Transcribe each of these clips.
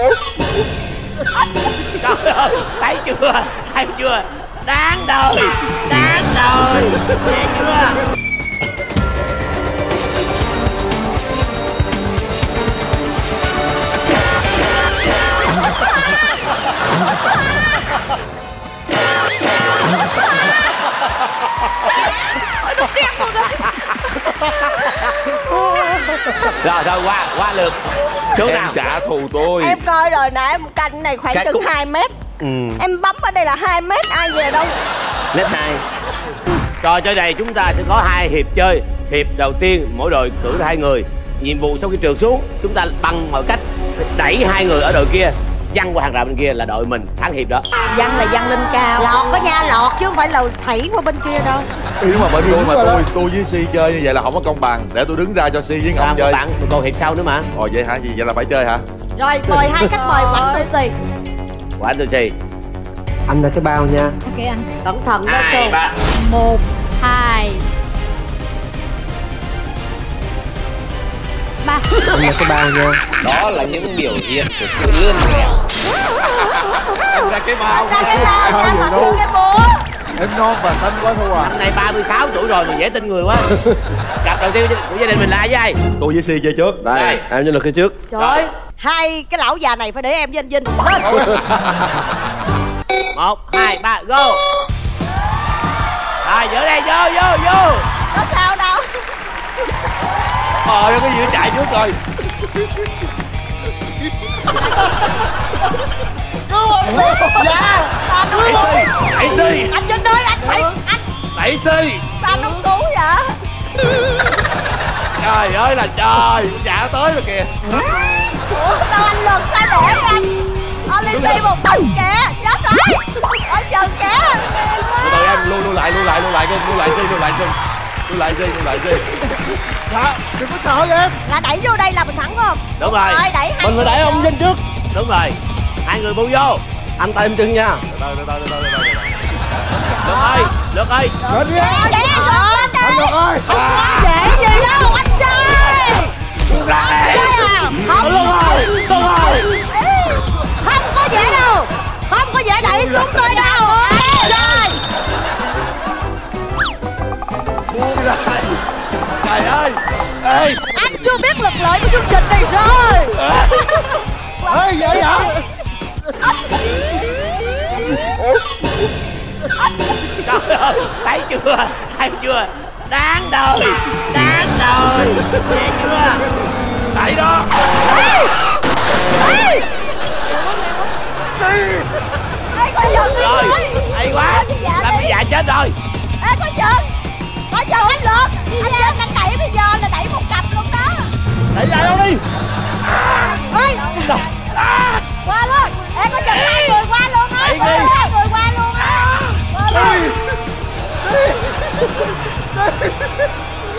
Ủa? Trời ơi, thấy chưa? Thấy chưa? Đáng đời! Đáng đời! Nghe chưa? Rồi thôi qua lượt số nào trả thù tôi. Em coi rồi nè, em canh này khoảng chừng 2 mét. Em bấm ở đây là 2 mét, ai về đâu. Mét 2. Trò chơi này chúng ta sẽ có 2 hiệp chơi. Hiệp đầu tiên mỗi đội cử 2 người. Nhiệm vụ sau khi trượt xuống, chúng ta bằng mọi cách đẩy 2 người ở đội kia văng qua hàng rào bên kia là đội mình thắng hiệp đó. Văng là văng lên cao, lọt có nha, lọt chứ không phải là thảy qua bên kia đâu. Nếu mà bên tôi mà tôi với Si chơi như vậy là không có công bằng, để tôi đứng ra cho Si với Ngọc chơi. Bạn tôi còn hiệp sau nữa mà. Ồ vậy hả, gì vậy là phải chơi hả? Rồi mời 2 khách mời của anh Tư Xì. Của anh Tư Xì. Anh ra cái bao nha. Ok anh. Cẩn thận đó Châu. 1, 2, 3. Anh ra cái bao nha. Đó là những biểu hiện của sự lươn lẹo. Em ra cái bao. Ra cái bao, ra đâu cái bố. Em non và tinh quá thôi à. Năm nay 36 tuổi rồi mà dễ tin người quá. Cặp đầu tiên của gia đình mình là ai với ai? Tôi với Si chơi trước. Đây, em nhân lực chơi trước. Trời ơi, 2 cái lão già này phải để em với anh Vinh. 1, 2, 3, go. Rồi, giữa đây, vô. Có sao đâu. Trời ơi, cái gì nó chạy trước rồi. Cứu ổng. Dạ. Đẩy Si. Anh Vinh ơi, anh phải anh. Đẩy Si. Sao nó cứu vậy? Trời ơi là trời, chả tới rồi kìa. Ủa sao anh lần sai đổi anh? Ôi lên Si một bánh kìa, chết rồi. Ở chừng kìa. Tụi em lưu lại Si. Đó, đừng có sợ em. Là đẩy vô đây là mình thắng không? Đúng rồi. Đẩy mình phải đẩy ông Vinh trước. Đúng rồi. 2 người bu vô. Anh tay em chân nha. Từ từ. Được ơi, được ơi. Lên đi. Được ơi. Không dễ gì đâu anh trai. Anh trai à? Không. Không có dễ đâu. Không có dễ đẩy xuống tôi đâu. Anh trai. Buông lại. Trời ơi. Ê. Anh chưa biết lực lợi của chương trình này rồi. Ê, vậy hả? Trời ơi, thấy chưa? Đáng đời, nghe chưa? Thấy đó. Rồi, hay quá. Lâm Vỹ Dạ chết rồi. Ê, có giận anh lượt. Anh đẩy bây giờ là đẩy một cặp luôn đó. Đẩy lại đâu đi. Qua luôn. Ê, có chừng 2 người qua luôn á. Có chừng 2 người qua luôn á. Qua luôn.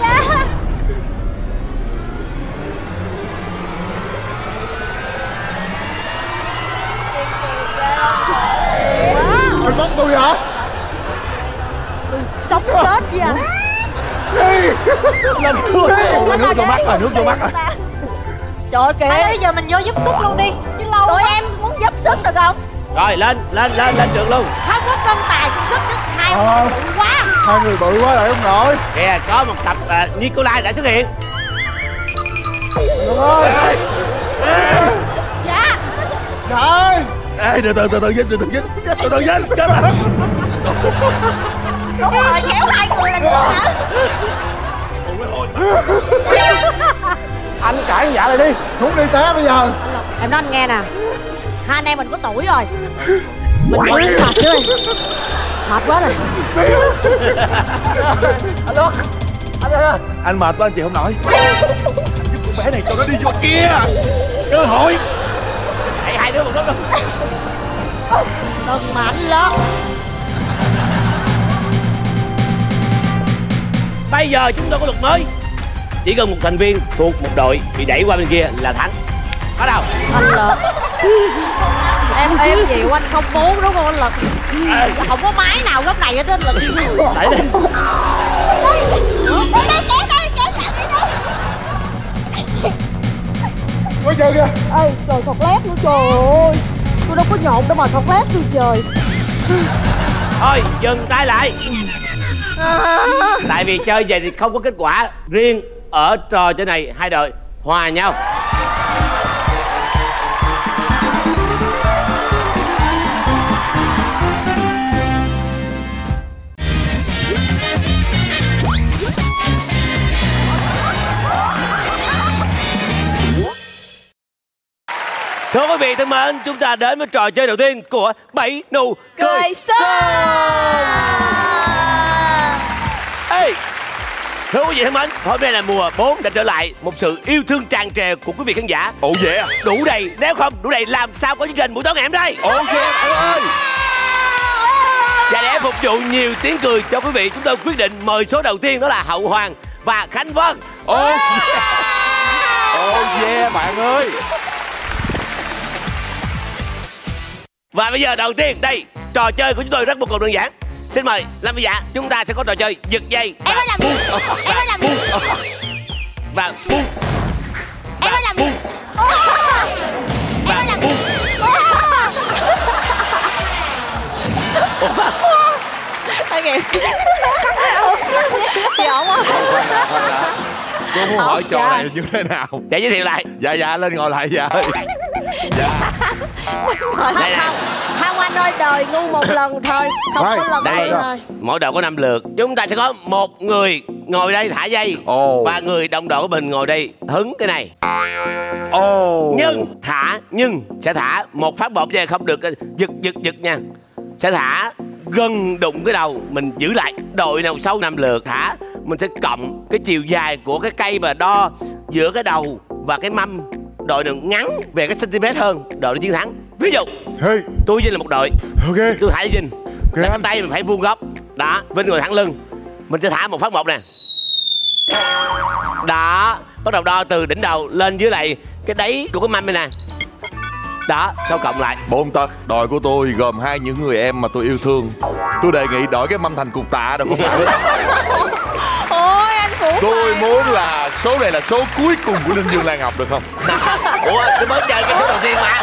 Dạ. Anh bắt tôi hả? Sống chết gì à? Lần cuối. Nước vô mắt rồi, Trời ơi kìa. Bây giờ mình vô giúp sức luôn đi. Tụi em muốn giúp sức được không? Rồi lên trượt luôn. Không có công tài công sức chứ. 2 người bự quá. 2 người bự quá rồi không nổi. Kìa có một tập Nikolai đã xuất hiện. Dạ. Rồi. Ê từ từ chết rồi. Đúng rồi, kéo 2 người là được hả? Anh cãi dạ lại đi. Xuống đi té bây giờ. Em nói anh nghe nè, 2 anh em mình có tuổi rồi. Mình có mệt chứ em. Mệt quá rồi. Alo. Anh mệt quá anh chị không nổi. Giúp con bé này cho nó đi vô kia. Cơ hội. Hãy 2 đứa một lúc luôn. Đừng mạnh lắm. Bây giờ chúng tôi có luật mới. Chỉ cần 1 thành viên thuộc một đội bị đẩy qua bên kia là thắng. Bắt đầu. Anh Lực. Em gì của anh không muốn đúng không anh Lực? Không có máy nào góc này hết anh Lực. Đẩy đi. Kéo chạy đi. quá trời kìa. Ê, rồi thọt lát nữa, trời ơi. Tôi đâu có nhộn đâu mà thọt lát tôi trời. Thôi, dừng tay lại. Tại vì chơi về thì không có kết quả. Riêng ở trò chơi này, hai đội hòa nhau. Thưa quý vị thân mến, chúng ta đến với trò chơi đầu tiên của Bảy Nụ Cười Sơn. Ê, thưa quý vị thân mến, hôm nay là mùa 4 đã trở lại. Một sự yêu thương tràn trề của quý vị khán giả. Ồ vậy à? Đủ đầy, nếu không đủ đầy làm sao có chương trình buổi tối ngày hôm nay. Ồ vậy ơi. Và để phục vụ nhiều tiếng cười cho quý vị, chúng tôi quyết định mời số đầu tiên, đó là Hậu Hoàng và Khánh Vân. Ồ yeah bạn ơi. Và bây giờ đầu tiên đây, trò chơi của chúng tôi rất vô cùng đơn giản. Xin mời Lâm Vỹ Dạ, chúng ta sẽ có trò chơi giật dây. Em phải làm gì? Em phải làm gì? Và buông. Em phải làm gì? Em phải làm gì? Thôi kìa. Giỡn quá. Cô muốn hỏi trò này như thế nào? Để giới thiệu lại. Dạ dạ lên ngồi lại dạ. Dạ. Đây nè. Không anh ơi, đời ngu một lần thôi. Không có lần đây thôi. Mỗi đội có 5 lượt. Chúng ta sẽ có một người ngồi đây thả dây. Và người đồng đội của mình ngồi đây hứng cái này. Nhưng thả, nhưng sẽ thả một phát bột về, không được giật giật giật nha. Sẽ thả gần đụng cái đầu mình giữ lại. Đội nào sau 5 lượt thả, mình sẽ cộng cái chiều dài của cái cây mà đo giữa cái đầu và cái mâm. Đội nào ngắn về cái centimet hơn, đội nó chiến thắng. Ví dụ, hey, tôi Vinh là một đội. Ok. Tôi thả Vinh. Okay, đặt tay mình phải vuông góc. Đó, Vinh ngồi thẳng lưng. Mình sẽ thả một phát một nè. Đó, bắt đầu đo từ đỉnh đầu lên dưới lại cái đáy của cái mâm này nè. Đó, sau cộng lại 4 tật. Đội của tôi gồm hai những người em mà tôi yêu thương. Tôi đề nghị đổi cái mâm thành cục tạ đâu. Ôi anh Vũ. Tôi muốn là số này là số cuối cùng của Ninh Dương Lan Ngọc được không? Ủa, tôi mới chơi cái số đầu tiên mà.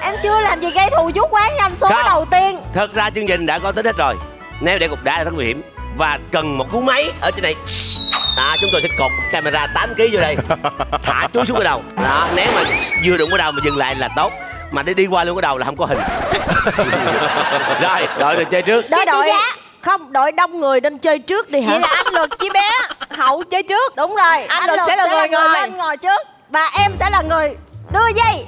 Em chưa làm gì gây thù chuốc oán với anh số không. Đầu tiên. Thật ra chương trình đã có tính hết rồi. Nếu để cục đá là rất nguy hiểm. Và cần một cú máy ở trên này. À, chúng tôi sẽ cột camera 8 kg vô đây. Thả túi xuống cái đầu. Đó, nếu mà vừa đụng cái đầu mà dừng lại là tốt. Mà để đi qua luôn cái đầu là không có hình. Rồi, đội này chơi trước. Đó đội. Không, đội đông người nên chơi trước đi hả? Vậy là anh Luật với bé Hậu chơi trước. Đúng rồi, anh Luật sẽ là người ngồi trước. Và em sẽ là người đưa dây.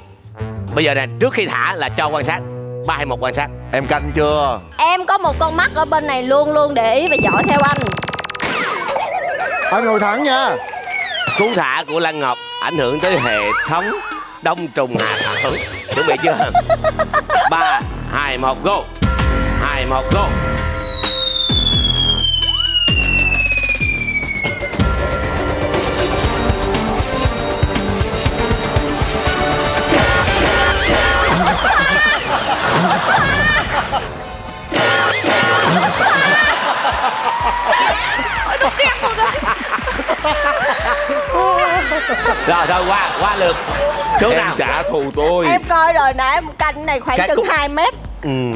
Bây giờ nè, trước khi thả là cho quan sát. 3, 2, 1 quan sát. Em canh chưa? Em có một con mắt ở bên này luôn luôn để ý và dõi theo anh. Anh ngồi thẳng nha. Cú thả của Lan Ngọc ảnh hưởng tới hệ thống đông trùng hạ thảo. Chuẩn bị chưa? 3, 2, 1, go. 2, 1, go. Rồi thôi qua lượt số nào trả thù tôi. Em coi rồi nãy em canh này khoảng chừng 2 mét.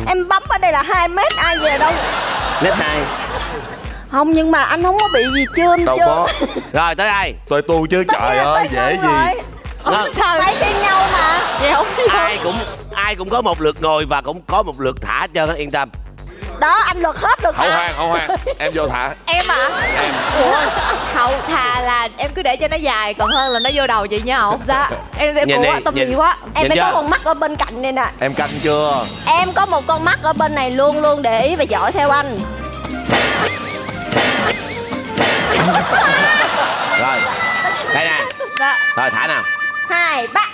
Em bấm ở đây là 2 mét, ai về đâu mét 2. Không, nhưng mà anh không có bị gì chưa em? Đâu chưa có. Rồi tới ai? Tôi tu chứ trời ơi dễ gì. Phải thi nhau mà. Vậy không ai cũng có một lượt ngồi và cũng có một lượt thả cho nó yên tâm. Đó, anh Luật hết được. Hậu Hoàng, em vô thả. Em à? Em. Ủa, Hậu thà là em cứ để cho nó dài còn hơn là nó vô đầu vậy nha Hậu. Dạ. Em sẽ buồn quá, tâm lý quá. Em phải có con mắt ở bên cạnh này nè. Em canh chưa? Em có một con mắt ở bên này luôn luôn để ý và dõi theo anh. Rồi. Đây nè. Dạ. Rồi thả nào. 2, 3.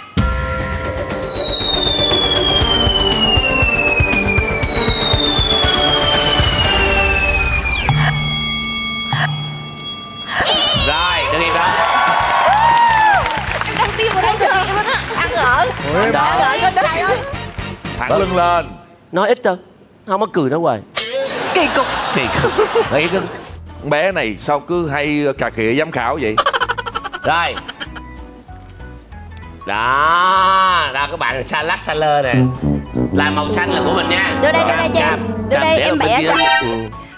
Ủa, thẳng lưng lên. Nói ít thôi, không có cười nó hoài. Kỳ cục. Kỳ cục. Con bé này sao cứ hay cà khịa giám khảo vậy. Rồi Đó, đó các bạn xa lắc xa lơ nè. Là màu xanh là của mình nha. Đưa đây cho em. Đưa đây em bẻ cho.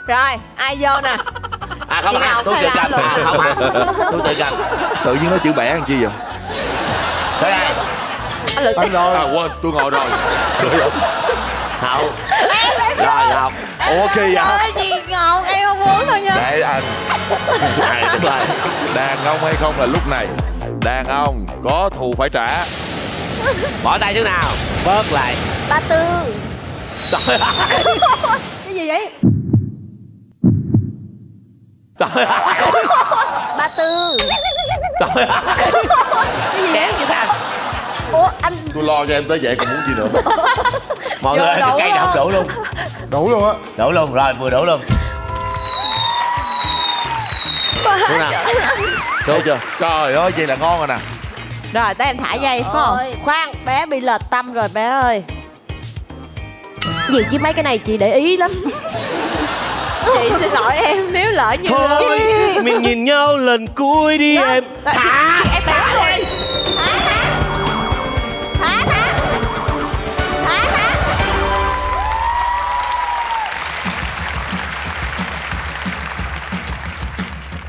Rồi, ai vô nè? À không, tôi tự cầm. Không hả? Tôi tự cầm. Tự nhiên nói chữ bẻ làm chi vậy? Tới đây. Anh rồi. À quên, tôi ngồi rồi. Hậu. Rồi Ngọc. Ủa kỳ vậy? Thôi chị Ngọc, em không muốn thôi nha. Để anh. Này tức là đàn ông hay không là lúc này. Đàn ông có thù phải trả. Bỏ tay trước nào. Bớt lại. 34. Trời ơi. Cái gì vậy? Trời ơi. 34. Trời ơi. Cái gì vậy? Vậy ta? Ủa anh. Tôi lo cho em tới vậy còn muốn gì nữa. Mọi người ơi, cây đậu đổ luôn. Đủ luôn á. Đổ luôn, rồi vừa đổ luôn. Đúng nào. Số chưa? Trời ơi, vậy là ngon rồi nè. Rồi, tới em thả dây, phải không? Khoan, bé bị lệch tâm rồi bé ơi. Gì chứ mấy cái này chị để ý lắm. Chị xin lỗi em nếu lỡ như... Thôi, mình nhìn nhau lần cuối đi em. Thả, em thả đi.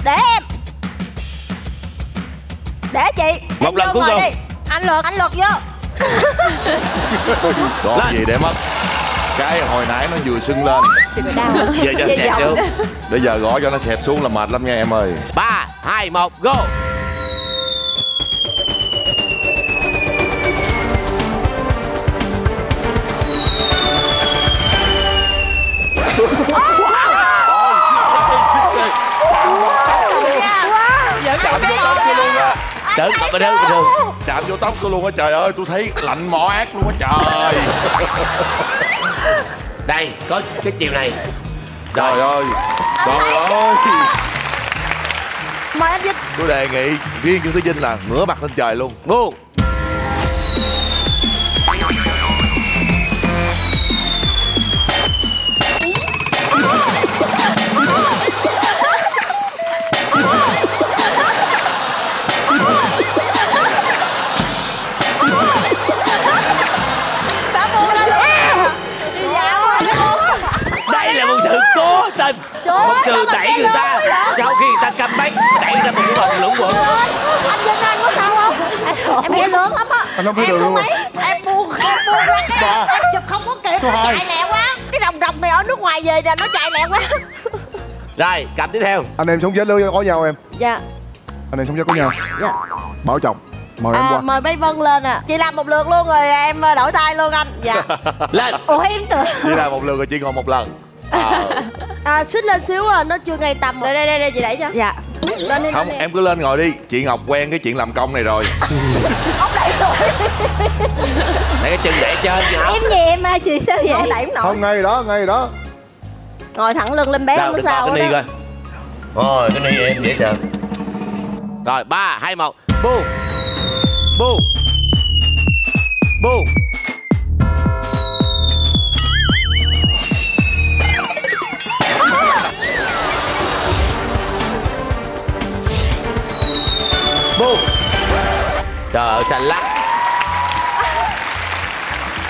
Để em. Để chị. Một lần cuối cùng. Anh Luật vô. Có gì để mất. Cái hồi nãy nó vừa sưng lên. Giờ cho nó xẹp xuống. Bây giờ gõ cho nó xẹp xuống là mệt lắm nha em ơi. 3, 2, 1, go. Chở, bình thường. Chạm vô tóc tôi luôn á, trời ơi, tôi thấy lạnh mỏ ác luôn á, trời. Đây, có cái chiều này. Trời ơi, trời ơi. Mời anh Vinh. Tôi đề nghị riêng Trương Thế Vinh là ngửa mặt lên trời luôn. Luôn. Một trừ đẩy người ta sau khi người ta cầm máy đẩy ra một cái vòng lũng quẩn. Anh Vinh anh có sao không? Em nghe lớn lắm á. Em xuống máy em buông ra cái em chụp không có kịp, nó chạy lẹ quá. Cái đồng này ở nước ngoài về nè, nó chạy lẹ quá. Rồi cầm tiếp theo. Anh em sống chết luôn có nhau em. Dạ. Anh em sống chết có nhau. Dạ. Bảo chồng. Mời em qua. Mời Bé Vân lên ạ. Chị làm một lượt luôn rồi em đổi tay luôn anh. Dạ. Lên. Ủa em tưởng. Chị làm một lượt rồi chị ngồi một lần. Xích lên xíu à, nó chưa ngay tầm. Đây chị đẩy cho. Dạ. Lên đi. Không, em cứ lên ngồi đi. Chị Ngọc quen cái chuyện làm công này rồi. Ốc đẩy rồi. Nãy cái chân đẩy trên vậy em nhẹ mà chị sao vậy? Không đẩy cũng nổi. Không, ngay đó. Ngồi thẳng lưng lên bé không sao đó. Cái ni coi. Ôi, cái ni em dễ sợ. Rồi, 3, 2, 1. Boom. Boom. Boom. Bù. Trời ơi xanh lắc.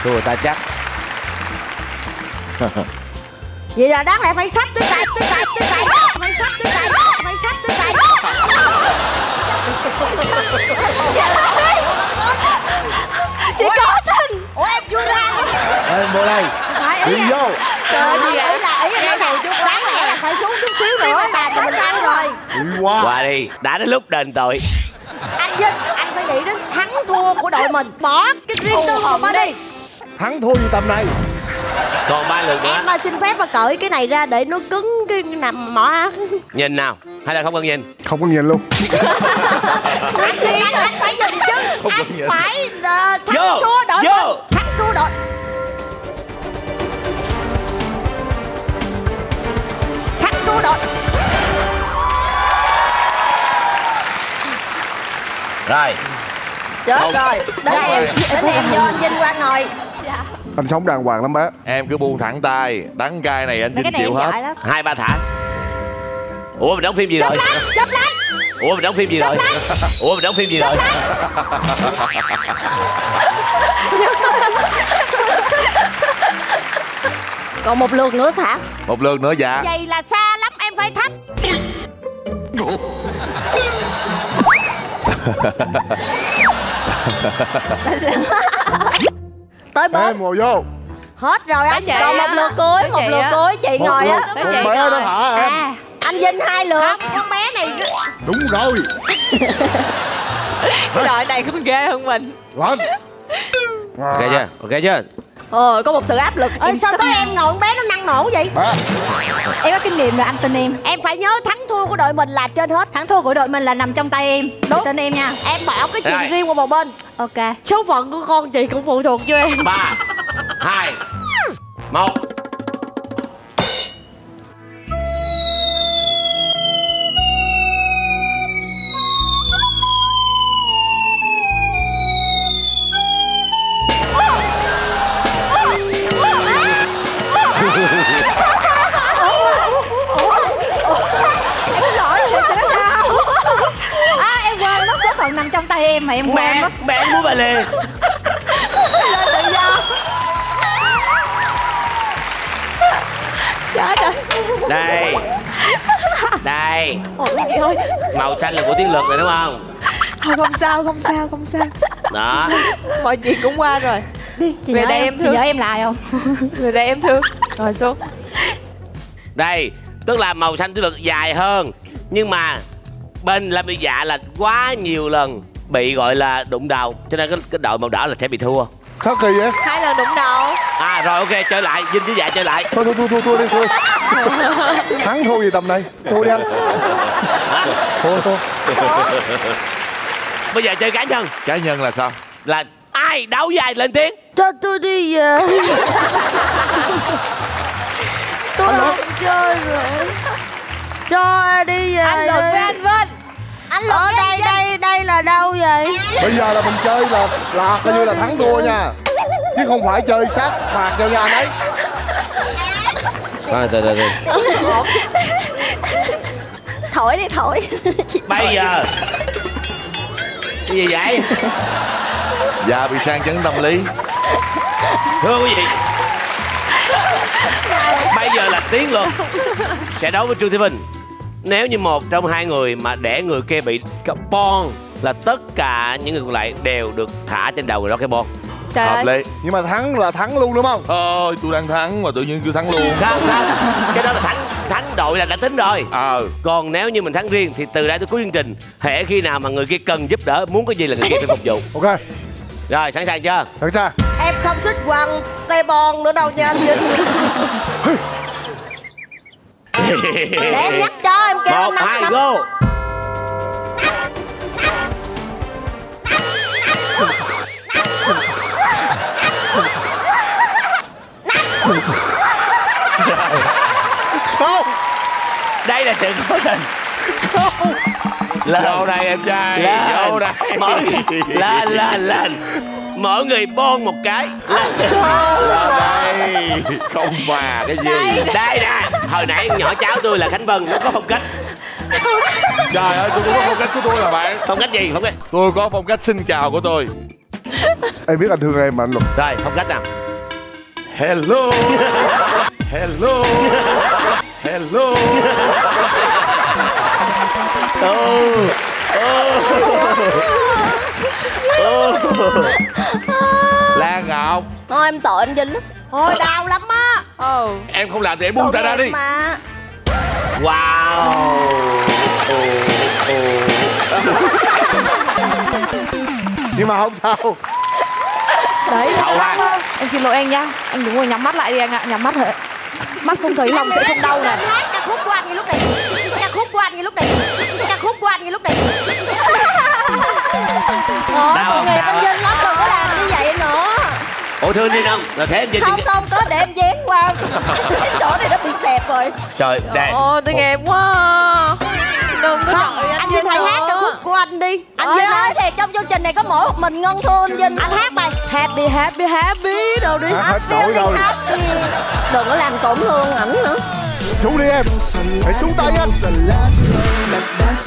Thua ta chắc. Vậy là đáng lẽ phải khắp tới tay. Phải khắp tới tay. Phải khắp tới tay. Chị có tin. Ủa em chưa ra. Em vô đây. Đi vô. Trời ơi là ý em đầu chút đáng lẽ là phải xuống chút xíu nữa là mình ăn rồi. Qua đi, đã đến lúc đền tội. Anh Vinh, anh phải nghĩ đến thắng thua của đội mình. Bỏ cái riêng tư của mình đi. Thắng thua như tầm này. Còn 3 lượt nữa. Em xin phép mà cởi cái này ra để nó cứng cái nằm mỏ. Nhìn nào, hay là không cần nhìn? Không cần nhìn luôn. Anh phải nhìn chứ. Anh phải thắng thua đội mình. Thắng thua đội. Thắng thua đội. Rồi. Chết rồi. Đến em vô anh Vinh qua ngồi. Dạ. Anh sống đàng hoàng lắm bé. Em cứ buông thẳng tay. Đắng cay này anh Vinh chịu hết. 2-3 thả. Ủa mình đóng phim gì rồi? Chụp lại. Ủa mình đóng phim gì rồi? Ủa mình đóng phim gì rồi? Còn một lượt nữa hả? Một lượt nữa dạ. Vậy là xa lắm em phải thấp. Tới bớt ngồi vô. Hết rồi anh. Còn một lượt cuối. Một lượt cuối chị ngồi á. Con bé đó hả em? À, anh Vinh hai lượt. Không, con bé này. Đúng rồi. Cái đội này cũng ghê hơn mình. Lên. Ok chưa? Ok chưa? Có một sự áp lực. Sao tới em ngồi con bé nó năng nổ vậy? Em có kinh nghiệm rồi anh tin em. Em phải nhớ thắng thua của đội mình là trên hết. Thắng thua của đội mình là nằm trong tay em. Đúng. Tin em nha. Em bỏ cái chuyện riêng qua một bên. Ok. Số phận của con chị cũng phụ thuộc vô em. 3, 2, 1. Nằm trong tay em mà em quên mất. Mẹ em muốn bà liền. Tự do. Trời ơi. Đây. Đây. Ôi chị ơi. Màu xanh là của tiếng Lực rồi đúng không? Thôi không sao, không sao, không sao. Đó. Mọi chuyện cũng qua rồi. Đi, chị về đây em thương. Chị nhớ em lại không? Về đây em thương. Rồi xuống. Đây, tức là màu xanh Tiếng Lực dài hơn. Nhưng mà bên Lâm Vỹ Dạ là quá nhiều lần bị gọi là đụng đầu, cho nên cái đội màu đỏ là sẽ bị thua. Sao kỳ vậy? 2 lần đụng đầu. À rồi ok, chơi lại, Vinh với Dạ chơi lại. Thôi đi thôi. Thắng thua gì tầm này? Thua đi anh. Thua. Bây giờ chơi cá nhân. Cá nhân là sao? Là ai đấu dài lên tiếng. Cho tôi đi về. Tôi không chơi rồi. Cho đi về. Anh Lực với anh Vinh. Anh Lực ở đây, đây là đâu vậy? Bây giờ là mình chơi là coi như là thắng thua nha, chứ không phải chơi sát phạt cho nhà đấy. Thôi từ. Thổi đi thổi. Bây giờ cái gì vậy? Dạ bị sang chấn tâm lý. Thưa quý vị, bây giờ là Tiến Lực sẽ đấu với Trương Thế Vinh. Nếu như một trong hai người mà để người kia bị bon là tất cả những người còn lại đều được thả trên đầu người đó cái bon. Hợp lý. Nhưng mà thắng là thắng luôn đúng không? Ôi tôi đang thắng mà tự nhiên kêu thắng luôn. Không. Cái đó là thắng đội là đã tính rồi. Còn nếu như mình thắng riêng thì từ đây tới cuối chương trình, hễ khi nào mà người kia cần giúp đỡ, muốn cái gì là người kia phải phục vụ. Ok. Rồi sẵn sàng chưa? Sẵn sàng. Em không thích quăng tay bon nữa đâu nha anh Vinh. Để em nhắc cho em kêu 1, 2, go. Không, đây là sự cố tình. Không. Lâu đây em trai. Lâu đây. Lên. Mỗi người bon một cái. Đây. Không mà cái gì. Đây nè. Hồi nãy nhỏ cháu tôi là Khánh Vân, nó có phong cách. Trời ơi, tôi cũng có phong cách của tôi là bạn. Phong cách gì? Phong cách. Tôi có phong cách xin chào của tôi. Em biết anh thương em mà anh Luật. Rồi, phong cách nào. Hello. Hello. Hello. Lan Ngọc. Thôi em tội anh Vinh lắm. Thôi đau lắm á. Em không làm thì em buông tay ra đi mà. Wow. Nhưng mà không sao. Đấy. Hậu Hoàng. Em xin lỗi anh nha. Anh đúng rồi, nhắm mắt lại đi anh ạ. Nhắm mắt thôi. Mắt không thấy lòng sẽ không đau này. Ca khúc của anh như lúc này. Ca khúc của anh như lúc này. Ca khúc của anh như lúc này. Đau nghề công dân lắm, đừng có làm như vậy nữa. Ủa thương đi không? Là thế em chơi. Không có để em dán qua. Cái chỗ này nó bị xẹp rồi. Trời đẹp. Ôi tôi nghe quá. Đừng có không, anh Vinh hãy hát ca khúc của anh đi. Anh Vinh ơi thiệt trong chương trình này có mỗi một mình Ngân thua anh Vinh. Anh hát bài Happy đâu đi. Hát đổi rồi. Đừng có làm tổn thương ảnh nữa. Xuống đi em. Hãy xuống tay anh.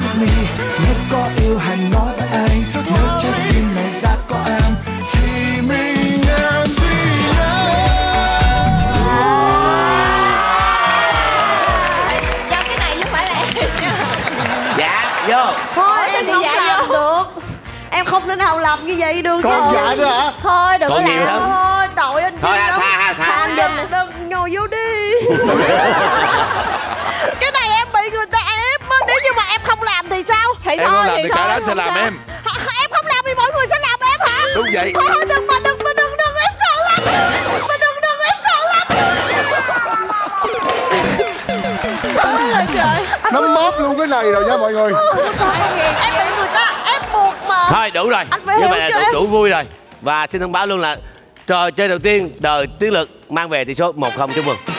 Nếu có yêu hãy nói với anh, nếu trái tim này đã có em, chỉ mình em duy nhất. Cho cái này chứ phải là em. Dạ vô. Thôi em không làm được. Em không nên hào làm như vậy được. Con dạy nữa hả? Thôi đừng có làm. Thôi tội anh. Thôi tha anh giùm. Đừng ngồi vô đi. Cái này em bị người ta ép. Nếu như mà em không làm thì sao? Thì em thôi, thì cái đó sẽ làm em. Em không làm thì mọi người sẽ làm em hả? Đúng vậy. Thôi đừng em sợ lắm. Đừng em sợ lắm. Trời trời. Nắm móp luôn cái này rồi nha mọi người. Em bị người ta ép buộc mà. Thôi đủ rồi. Như vậy là đủ vui rồi. Và xin thông báo luôn là trò chơi đầu tiên đời Tiến Lực mang về tỷ số 1-0, chúc mừng.